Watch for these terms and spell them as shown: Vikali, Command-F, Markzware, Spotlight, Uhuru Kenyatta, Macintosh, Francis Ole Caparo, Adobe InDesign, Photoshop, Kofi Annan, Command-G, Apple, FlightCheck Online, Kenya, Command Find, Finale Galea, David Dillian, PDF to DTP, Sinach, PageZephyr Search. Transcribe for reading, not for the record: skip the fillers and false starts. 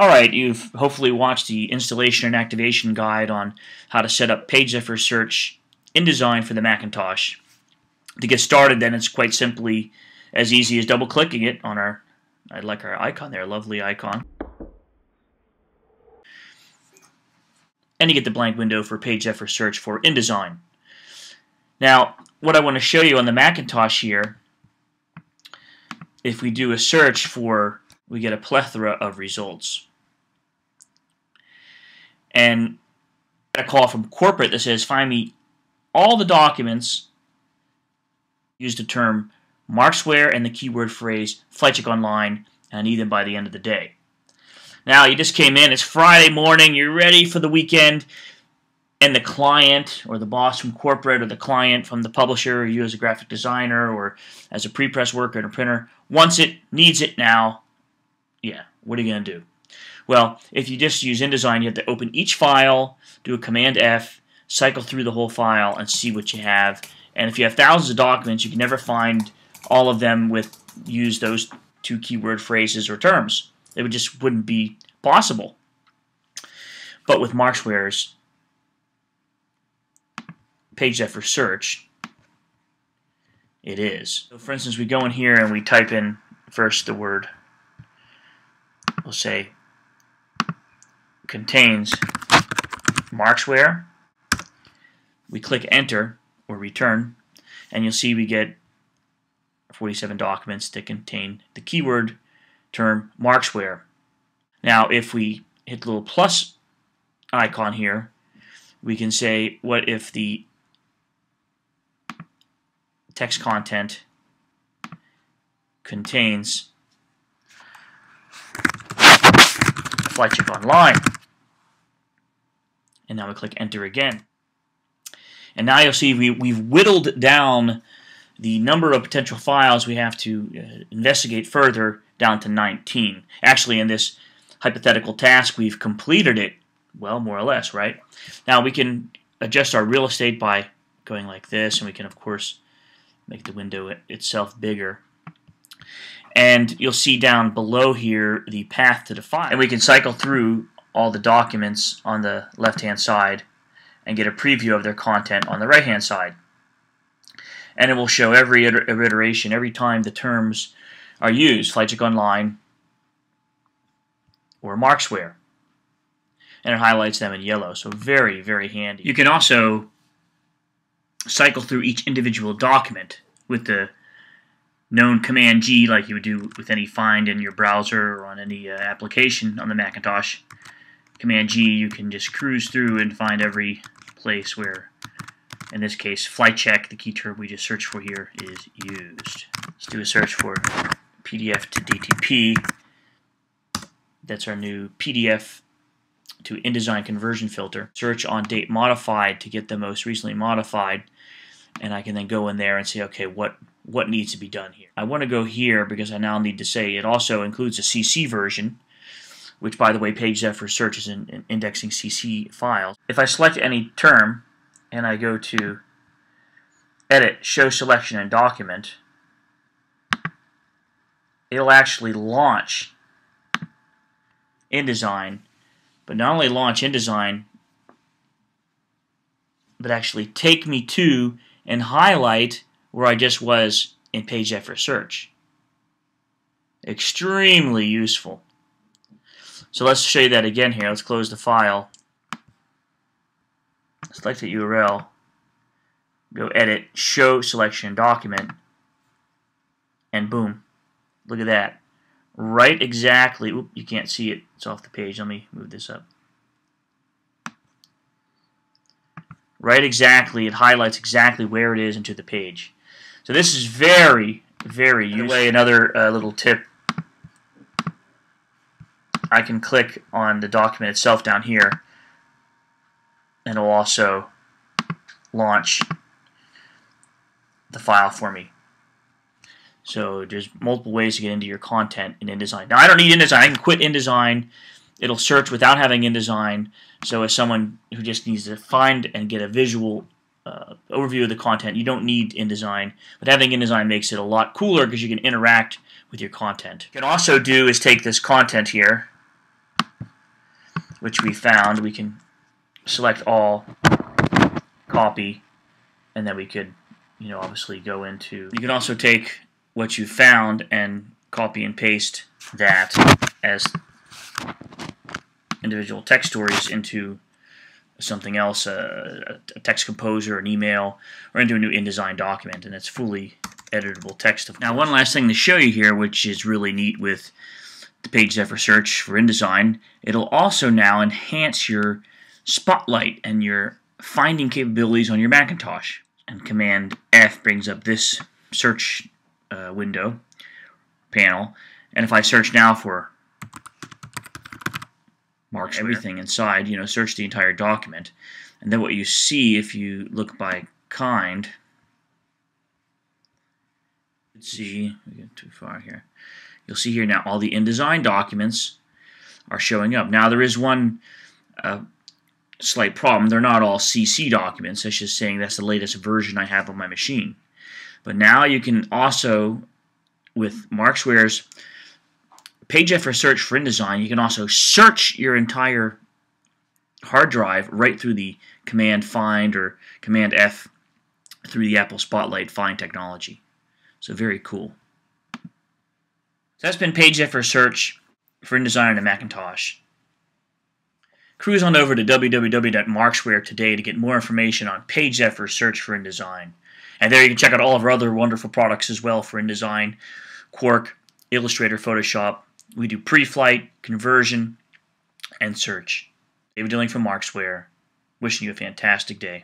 Alright, you've hopefully watched the installation and activation guide on how to set up PageZephyr Search InDesign for the Macintosh. To get started, then, it's quite simply as easy as double-clicking it on our, I like our icon there, lovely icon. And you get the blank window for PageZephyr Search for InDesign. Now, what I want to show you on the Macintosh here, if we do a search for, we get a plethora of results. And I got a call from corporate that says, find me all the documents, use the term Markzware and the keyword phrase FlightCheck Online, and I need them by the end of the day. Now, you just came in, it's Friday morning, you're ready for the weekend, and the client or the boss from corporate or the client from the publisher or you as a graphic designer or as a prepress worker and a printer wants it, needs it now. Yeah, what are you going to do? Well, if you just use InDesign, you have to open each file, do a Command-F, cycle through the whole file, and see what you have. And if you have thousands of documents, you can never find all of them with use those two keyword phrases or terms. It would just wouldn't be possible. But with Markzware's PageZephyr Search, it is. So for instance, we go in here and we type in first the word, we'll say contains Markzware. We click enter or return, and you'll see we get 47 documents that contain the keyword term Markzware. Now, if we hit the little plus icon here, we can say, what if the text content contains FlightCheck Online? And now we click enter again. And now you'll see we've whittled down the number of potential files we have to investigate further down to 19. Actually, in this hypothetical task, we've completed it, well, more or less, right? Now we can adjust our real estate by going like this, and we can, of course, make the window itself bigger. And you'll see down below here the path to the file. And we can cycle through all the documents on the left-hand side and get a preview of their content on the right-hand side. And it will show every iteration, every time the terms are used, FlightCheck Online or Markzware. And it highlights them in yellow, so very, very handy. You can also cycle through each individual document with the known Command-G, like you would do with any find in your browser or on any application on the Macintosh. Command-G, you can just cruise through and find every place where, in this case, FlightCheck, the key term we just searched for here, is used. Let's do a search for PDF to DTP. That's our new PDF to InDesign conversion filter. Search on date modified to get the most recently modified, and I can then go in there and say, okay, what needs to be done here? I want to go here because I now need to say it also includes a CC version, which, by the way, PageZephyr Search is in indexing CC files. If I select any term and I go to Edit, Show Selection, and Document, it'll actually launch InDesign. But not only launch InDesign, but actually take me to and highlight where I just was in PageZephyr Search. Extremely useful. So let's show you that again here. Let's close the file. Select the URL. Go Edit, Show Selection Document, and boom. Look at that. Right exactly, oop, you can't see it, it's off the page, let me move this up. Right exactly, it highlights exactly where it is into the page. So this is very, very useful. Another little tip, I can click on the document itself down here, and it'll also launch the file for me. So there's multiple ways to get into your content in InDesign. Now, I don't need InDesign. I can quit InDesign. It'll search without having InDesign. So as someone who just needs to find and get a visual overview of the content, you don't need InDesign. But having InDesign makes it a lot cooler because you can interact with your content. What you can also do is take this content here which we found, we can select all, copy, and then we could, you know, obviously go into... You can also take what you found and copy and paste that as individual text stories into something else, a text composer, an email, or into a new InDesign document, and it's fully editable text. Now, one last thing to show you here, which is really neat with the PageZephyr Search for InDesign, it'll also now enhance your Spotlight and your finding capabilities on your Macintosh. And Command-F brings up this search window panel, and if I search now for Markzware, everything inside, you know, search the entire document, and then what you see if you look by kind, let's see, we get too far here, you'll see here now all the InDesign documents are showing up. Now there is one slight problem, they're not all CC documents, that's just saying that's the latest version I have on my machine. But now you can also, with Markzware's PageZephyr Search for InDesign, you can also search your entire hard drive right through the Command Find or Command F through the Apple Spotlight Find technology. So very cool. So that's been PageZephyr Search for InDesign on a Macintosh. Cruise on over to www.markzware today to get more information on PageZephyr Search for InDesign. And there you can check out all of our other wonderful products as well for InDesign, Quark, Illustrator, Photoshop. We do pre-flight, conversion, and search. David Dillian from Markzware, wishing you a fantastic day.